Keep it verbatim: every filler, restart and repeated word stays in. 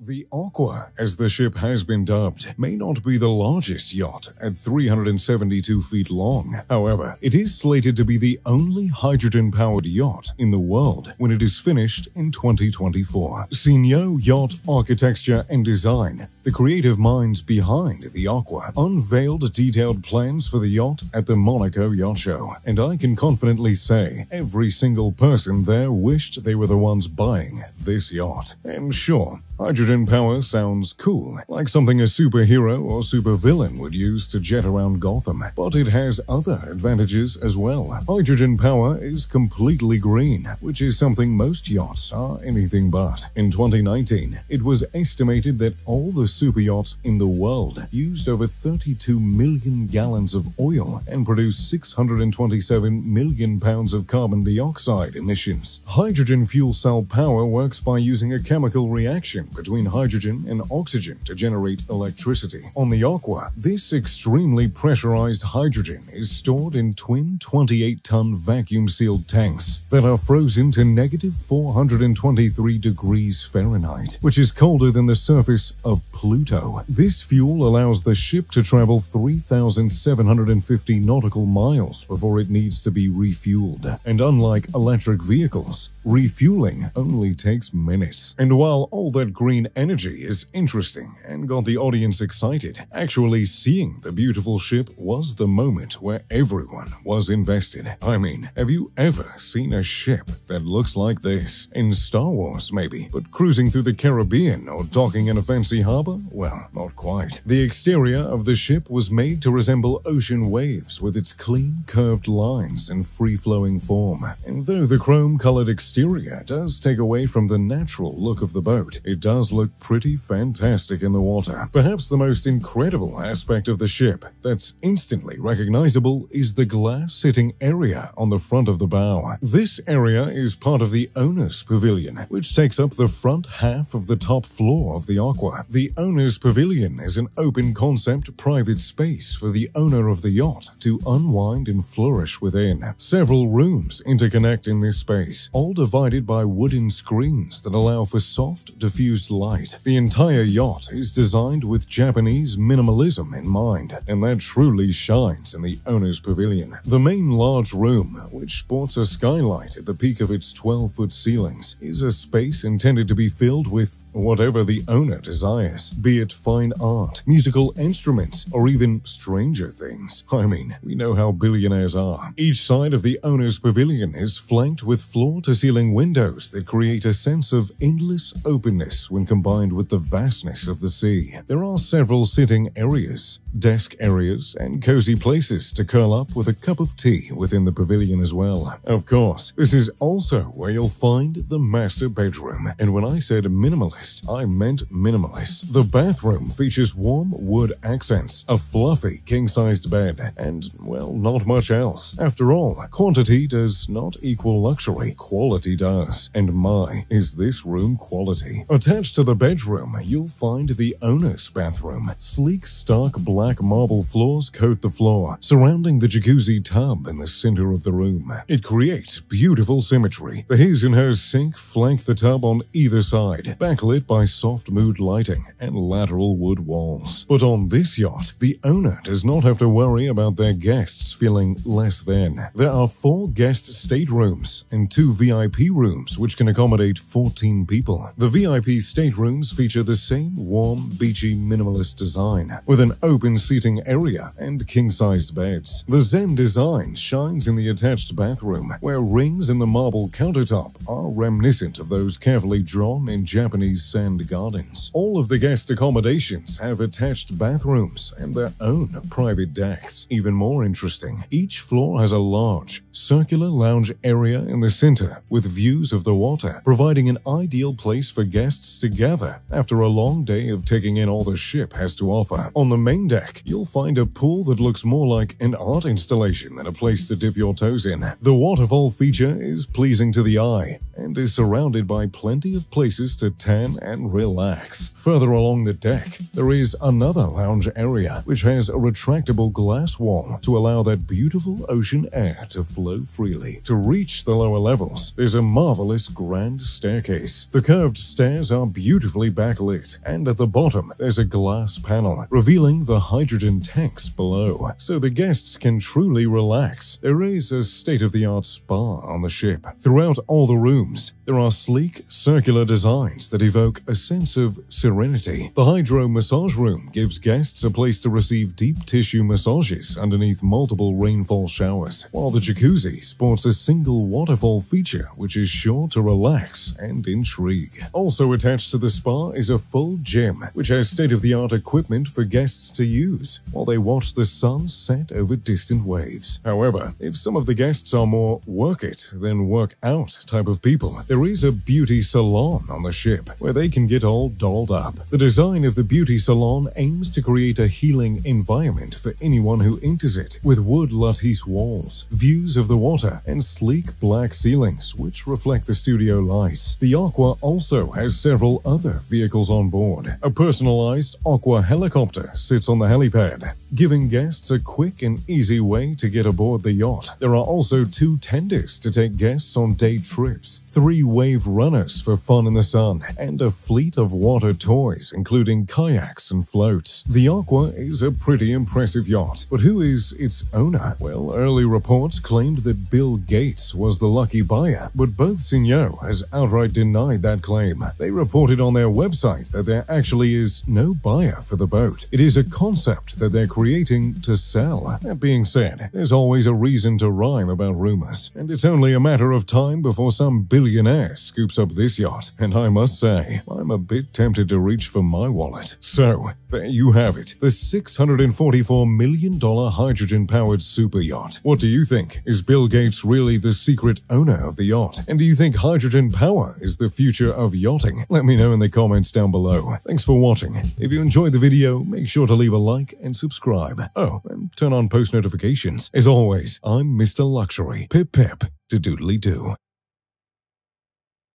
The Aqua, as the ship has been dubbed, may not be the largest yacht at three hundred seventy-two feet long. However, it is slated to be the only hydrogen-powered yacht in the world when it is finished in twenty twenty-four. Sinot Yacht Architecture and Design, the creative minds behind the Aqua, unveiled detailed plans for the yacht at the Monaco Yacht Show, and I can confidently say every single person there wished they were the ones buying this yacht. And sure, hydrogen power sounds cool, like something a superhero or supervillain would use to jet around Gotham, but it has other advantages as well. Hydrogen power is completely green, which is something most yachts are anything but. In twenty nineteen, it was estimated that all the superyachts in the world used over thirty-two million gallons of oil and produced six hundred twenty-seven million pounds of carbon dioxide emissions. Hydrogen fuel cell power works by using a chemical reaction between hydrogen and oxygen to generate electricity. On the Aqua, this extremely pressurized hydrogen is stored in twin twenty-eight ton vacuum-sealed tanks that are frozen to negative four hundred twenty-three degrees Fahrenheit, which is colder than the surface of Pluto. This fuel allows the ship to travel three thousand seven hundred fifty nautical miles before it needs to be refueled. And unlike electric vehicles, refueling only takes minutes. And while all that green energy is interesting and got the audience excited, actually seeing the beautiful ship was the moment where everyone was invested. I mean, have you ever seen a ship that looks like this? In Star Wars, maybe, but cruising through the Caribbean or docking in a fancy harbor? Well, not quite. The exterior of the ship was made to resemble ocean waves with its clean, curved lines and free-flowing form. And though the chrome-colored exterior does take away from the natural look of the boat, it does look pretty fantastic in the water. Perhaps the most incredible aspect of the ship that's instantly recognizable is the glass sitting area on the front of the bow. This area is part of the owner's pavilion, which takes up the front half of the top floor of the Aqua. The owner's pavilion is an open concept private space for the owner of the yacht to unwind and flourish within. Several rooms interconnect in this space, all divided by wooden screens that allow for soft, diffused light. The entire yacht is designed with Japanese minimalism in mind, and that truly shines in the owner's pavilion. The main large room, which sports a skylight at the peak of its twelve foot ceilings, is a space intended to be filled with whatever the owner desires, be it fine art, musical instruments, or even stranger things. I mean, we know how billionaires are. Each side of the owner's pavilion is flanked with floor-to-ceiling windows that create a sense of endless openness when combined with the vastness of the sea. There are several sitting areas, desk areas, and cozy places to curl up with a cup of tea within the pavilion as well. Of course, this is also where you'll find the master bedroom. And when I said minimalist, I meant minimalist. The bathroom features warm wood accents, a fluffy king-sized bed, and, well, not much else. After all, quantity does not equal luxury, quality does. And my, is this room quality. Attached to the bedroom, you'll find the owner's bathroom. Sleek, stark black marble floors coat the floor, surrounding the jacuzzi tub in the center of the room. It creates beautiful symmetry. The his and hers sink flank the tub on either side, backlit by soft mood lighting and lateral wood walls. But on this yacht, the owner does not have to worry about their guests feeling less than. There are four guest staterooms and two V I P rooms, which can accommodate fourteen people. The V I P staterooms feature the same warm, beachy, minimalist design, with an open seating area and king-sized beds. The Zen design shines in the attached bathroom, where rings in the marble countertop are reminiscent of those carefully drawn in Japanese sand gardens. All of the guest accommodations have attached bathrooms and their own private decks. Even more interesting, each floor has a large, circular lounge area in the center with views of the water, providing an ideal place for guests to gather after a long day of taking in all the ship has to offer. On the main deck, you'll find a pool that looks more like an art installation than a place to dip your toes in. The waterfall feature is pleasing to the eye and is surrounded by plenty of places to tan and relax. Further along the deck, there is another lounge area which has a retractable glass wall to allow that beautiful ocean air to flow freely. To reach the lower levels, there's a marvelous grand staircase. The curved stairs are beautifully backlit, and at the bottom there's a glass panel revealing the hydrogen tanks below, so the guests can truly relax. There is a state-of-the-art spa on the ship. Throughout all the rooms, there are sleek, circular designs that evoke a sense of serenity. The hydro massage room gives guests a place to receive deep tissue massages underneath multiple rainfall showers, while the jacuzzi sports a single waterfall feature which is sure to relax and intrigue. Also attached to the spa is a full gym, which has state-of-the-art equipment for guests to use while they watch the sun set over distant waves. However, if some of the guests are more work it than work out type of people, there is a beauty salon on the ship where they can get all dolled up. The design of the beauty salon aims to create a healing environment for anyone who enters it, with wood lattice walls, views of the water, and sleek black ceilings which reflect the studio lights. The Aqua also has several other vehicles on board. A personalized Aqua helicopter sits on the helipad, giving guests a quick and easy way to get aboard the yacht. There are also two tenders to take guests on day trips, three wave runners for fun in the sun, and a fleet of water toys including kayaks and floats. The Aqua is a pretty impressive yacht, but who is its owner? Well, early reports claimed that Bill Gates was the lucky buyer, but both Sinot has outright denied that claim. They reported on their website that there actually is no buyer for the boat. It is a concept that they're creating to sell. That being said, there's always a reason to rhyme about rumors, and it's only a matter of time before some billionaire scoops up this yacht. And I must say, I'm a bit tempted to reach for my wallet. So, there you have it, the six hundred forty-four million dollar hydrogen-powered super yacht. What do you think? Is Bill Gates really the secret owner of the yacht? And do you think hydrogen power is the future of yachting? Let me know in the comments down below. Thanks for watching. If you enjoyed the video, make sure to leave a like and subscribe. Oh, and turn on post notifications. As always, I'm Mister Luxury. Pip pip, doodly doo.